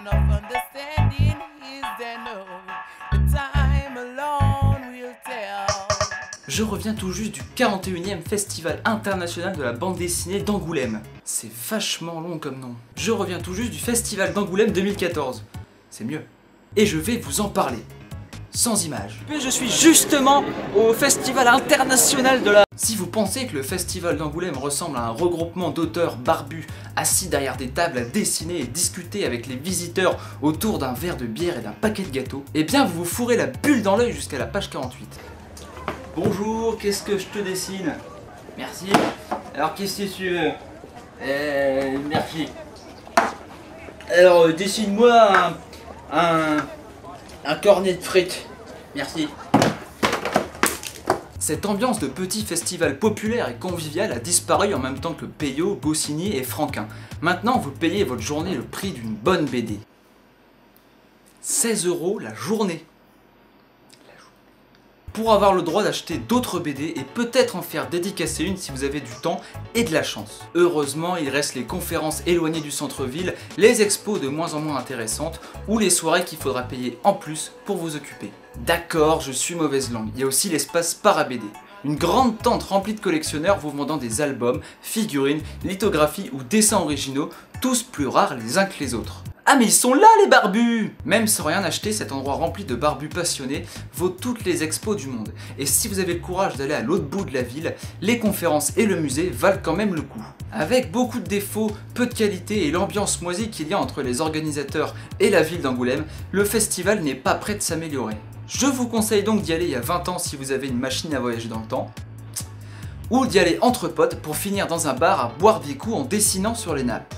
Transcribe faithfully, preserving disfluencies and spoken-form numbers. and of understanding is there no. The time alone will tell. Je reviens tout juste du quarante et unième Festival international de la bande dessinée d'Angoulême. C'est vachement long comme nom. Je reviens tout juste du Festival d'Angoulême deux mille quatorze. C'est mieux. Et je vais vous en parler. Sans images. Je suis justement au Festival international de la... Si vous pensez que le Festival d'Angoulême ressemble à un regroupement d'auteurs barbus assis derrière des tables à dessiner et discuter avec les visiteurs autour d'un verre de bière et d'un paquet de gâteaux, eh bien vous vous fourrez la bulle dans l'œil jusqu'à la page quarante-huit. Bonjour, qu'est-ce que je te dessine? Merci. Alors qu'est-ce que tu veux? Euh... Merci. Alors euh, dessine-moi un... un... un cornet de frites. Merci. Cette ambiance de petit festival populaire et convivial a disparu en même temps que Peyo, Goscinny et Franquin. Maintenant, vous payez votre journée le prix d'une bonne B D. seize euros la journée. Pour avoir le droit d'acheter d'autres B D et peut-être en faire dédicacer une si vous avez du temps et de la chance. Heureusement, il reste les conférences éloignées du centre-ville, les expos de moins en moins intéressantes ou les soirées qu'il faudra payer en plus pour vous occuper. D'accord, je suis mauvaise langue, il y a aussi l'espace para-B D. Une grande tente remplie de collectionneurs vous vendant des albums, figurines, lithographies ou dessins originaux, tous plus rares les uns que les autres. Ah mais ils sont là les barbus! Même sans rien acheter, cet endroit rempli de barbus passionnés vaut toutes les expos du monde. Et si vous avez le courage d'aller à l'autre bout de la ville, les conférences et le musée valent quand même le coup. Avec beaucoup de défauts, peu de qualité et l'ambiance moisie qu'il y a entre les organisateurs et la ville d'Angoulême, le festival n'est pas prêt de s'améliorer. Je vous conseille donc d'y aller il y a vingt ans si vous avez une machine à voyager dans le temps, ou d'y aller entre potes pour finir dans un bar à boire des coups en dessinant sur les nappes.